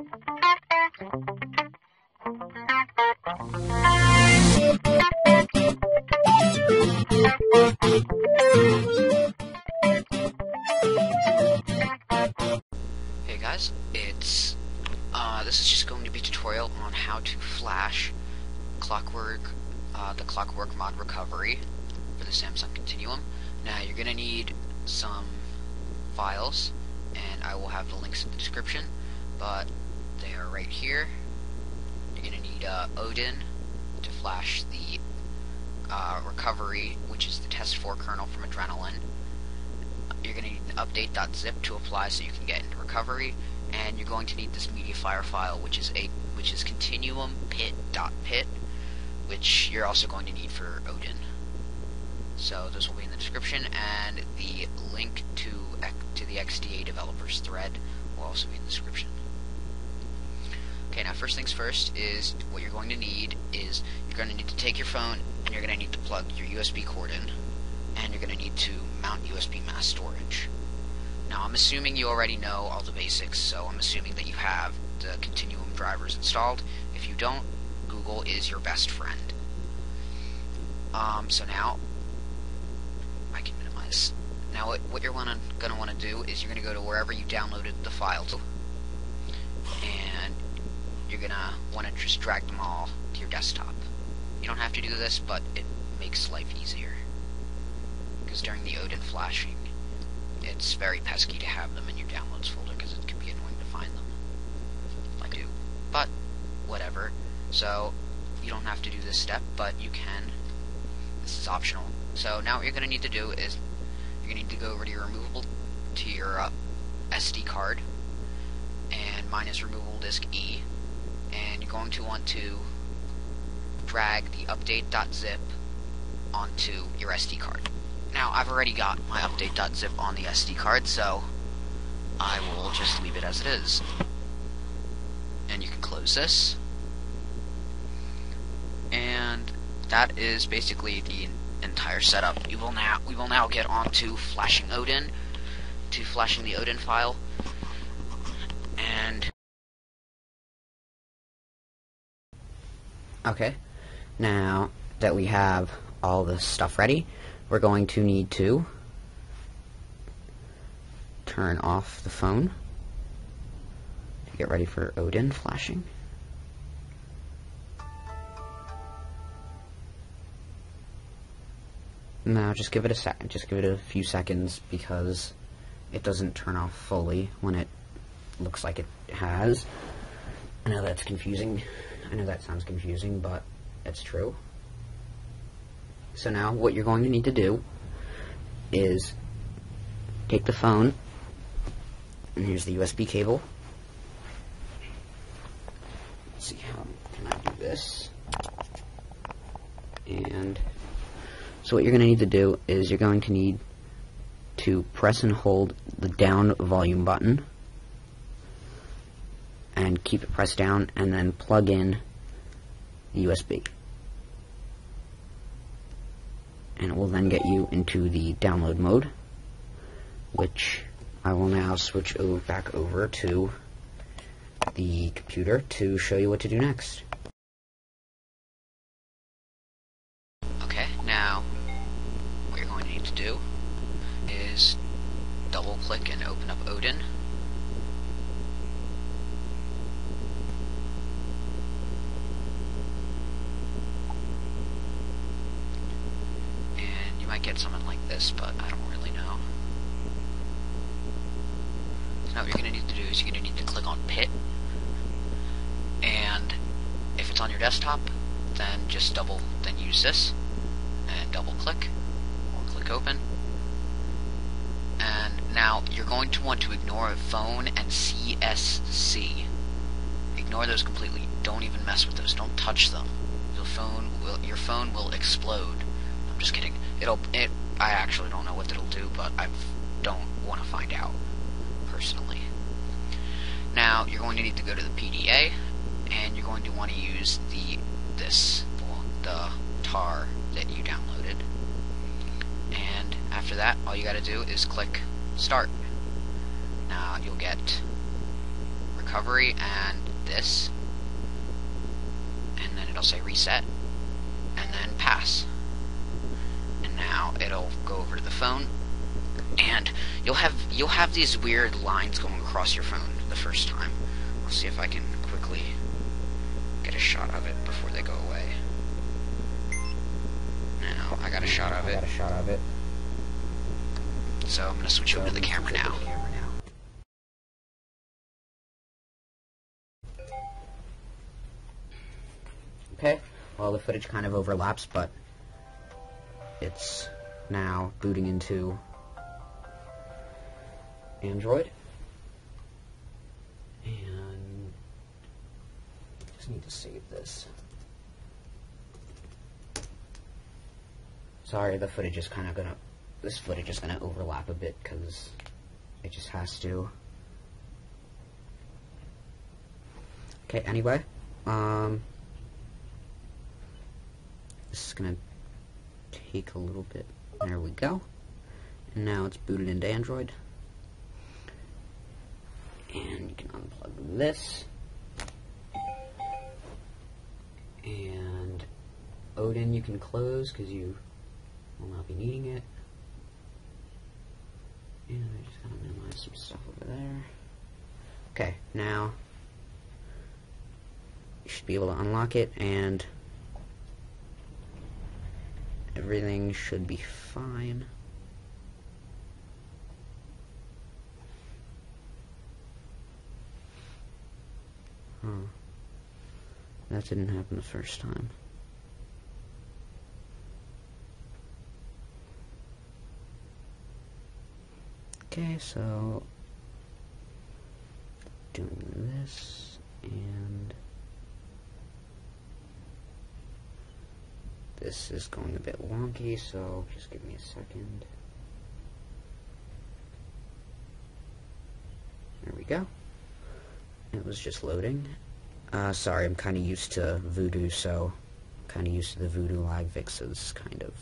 Hey guys, it's this is just going to be a tutorial on how to flash the Clockwork Mod Recovery for the Samsung Continuum. Now you're gonna need some files, and I will have the links in the description, but they are right here. You're going to need Odin to flash the recovery, which is the test 4 kernel from Adrenaline. You're going to need an update.zip to apply so you can get into recovery, and you're going to need this mediafire file, which is continuumpit.pit, which you're also going to need for Odin. So those will be in the description, and the link to the XDA developers thread will also be in the description. Okay, now first things first is what you're going to need is you're going to need to take your phone and you're going to need to plug your USB cord in, and you're going to need to mount USB mass storage. Now I'm assuming you already know all the basics, so I'm assuming that you have the Continuum drivers installed. If you don't, Google is your best friend. So now I can minimize. Now what you're going to want to do is you're going to go to wherever you downloaded the file to, and you're going to want to just drag them all to your desktop. You don't have to do this, but it makes life easier, because during the Odin flashing, it's very pesky to have them in your downloads folder, because it can be annoying to find them, like I do, but whatever. So you don't have to do this step, but you can. This is optional. So now what you're going to need to do is you're going to need to go over to your SD card, and mine is removable disk E, and you're going to want to drag the update.zip onto your SD card. Now I've already got my update.zip on the SD card, so I will just leave it as it is, and you can close this. And that is basically the entire setup. We will now get on to flashing the Odin file. And okay, now that we have all this stuff ready, we're going to need to turn off the phone to get ready for Odin flashing. Now just give it a few seconds, because it doesn't turn off fully when it looks like it has. I know that's confusing. I know that sounds confusing, but it's true. So now what you're going to need to do is take the phone, and here's the USB cable. Let's see, how can I do this? And so what you're going to need to do is you're going to need to press and hold the down volume button, and keep it pressed down, and then plug in the USB, and it will then get you into the download mode, which I will now switch back over to the computer to show you what to do next. Okay, now what you're going to need to do is double click and open up Odin. Get something like this, but I don't really know. So now what you're going to need to do is you're going to need to click on Pit, and if it's on your desktop, then just use this, and double click, or click open. And now you're going to want to ignore phone and CSC. Ignore those completely. Don't even mess with those. Don't touch them. Your phone will explode. I'm just kidding. I actually don't know what it'll do, but I don't want to find out, personally. Now, you're going to need to go to the PDA, and you're going to want to use the tar that you downloaded. And after that, all you got to do is click Start. Now, you'll get Recovery and this, and then it'll say reset, and then pass. And now it'll go over to the phone, and you'll have these weird lines going across your phone the first time. I'll see if I can quickly get a shot of it before they go away. Now I got a shot of it. So I'm gonna switch over to the camera now. Okay, well the footage kind of overlaps, but it's now booting into Android. And I just need to save this. Sorry, the footage is kind of gonna, this footage is gonna overlap a bit because it just has to. Okay, anyway, this is going to take a little bit. There we go. And now it's booted into Android. And you can unplug this. And Odin you can close because you will not be needing it. And I just got to minimize some stuff over there. Okay, now you should be able to unlock it and everything should be fine. Huh. That didn't happen the first time. Okay, so doing this and this is going a bit wonky, so just give me a second. There we go. It was just loading. Sorry, I'm kind of used to Voodoo, so I'm kind of used to the Voodoo lag fixes kind of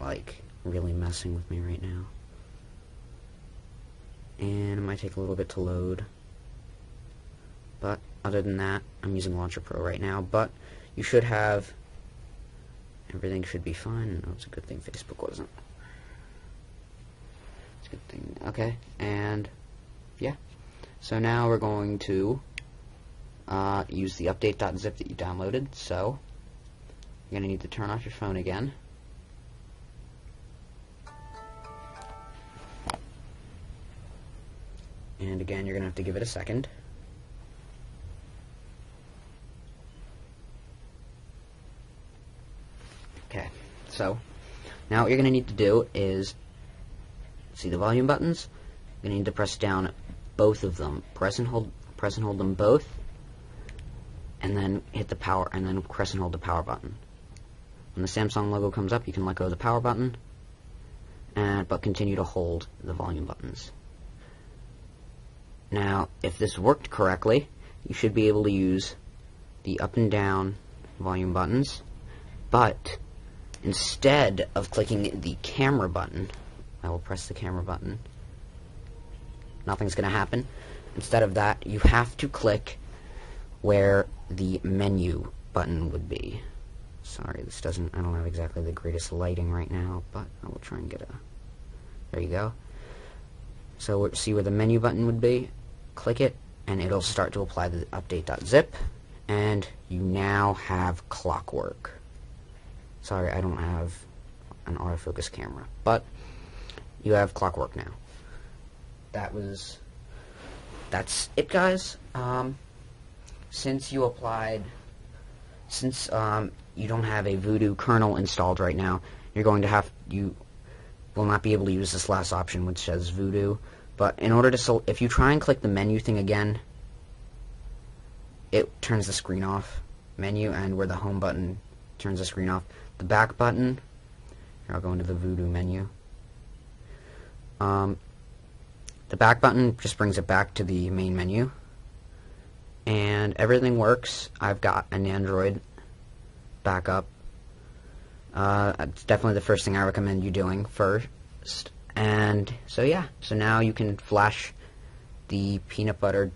like really messing with me right now. And it might take a little bit to load. But other than that, I'm using Launcher Pro right now, but you should have, everything should be fine. No, it's a good thing Facebook wasn't. It's a good thing. Okay, and yeah. So now we're going to use the update.zip that you downloaded. So you're going to need to turn off your phone again. And again, you're going to have to give it a second. Okay, so now what you're going to need to do is see the volume buttons. You're going to need to press down both of them. Press and hold them both, and then hit the power, and then press and hold the power button. When the Samsung logo comes up, you can let go of the power button, but continue to hold the volume buttons. Now, if this worked correctly, you should be able to use the up and down volume buttons, but instead of clicking the camera button, I will press the camera button. Nothing's going to happen. Instead of that, you have to click where the menu button would be. Sorry, this doesn't, I don't have exactly the greatest lighting right now, but I will try and get a, there you go. So see where the menu button would be, click it, and it'll start to apply the update.zip, and you now have Clockwork. Sorry, I don't have an autofocus camera, but you have Clockwork now. That's it, guys. Since you applied, since you don't have a Voodoo kernel installed right now, you're going to have, you will not be able to use this last option which says Voodoo. But in order to, if you try and click the menu thing again, it turns the screen off. Menu and where the home button turns the screen off. The back button, here I'll go into the Voodoo menu. The back button just brings it back to the main menu. And everything works. I've got an Android backup. It's definitely the first thing I recommend you doing first. And so yeah, so now you can flash the peanut butter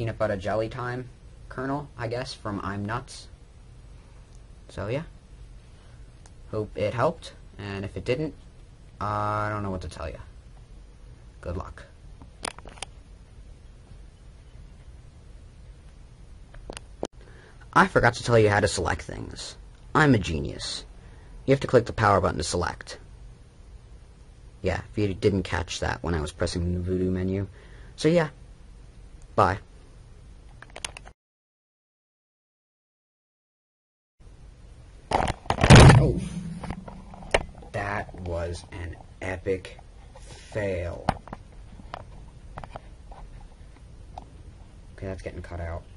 peanut butter jelly time kernel, I guess, from imnuts. So yeah, hope it helped, and if it didn't, I don't know what to tell you. Good luck. I forgot to tell you how to select things. I'm a genius. You have to click the power button to select. Yeah, if you didn't catch that when I was pressing the Voodoo menu. So yeah, bye. Oh, that was an epic fail. Okay, that's getting cut out.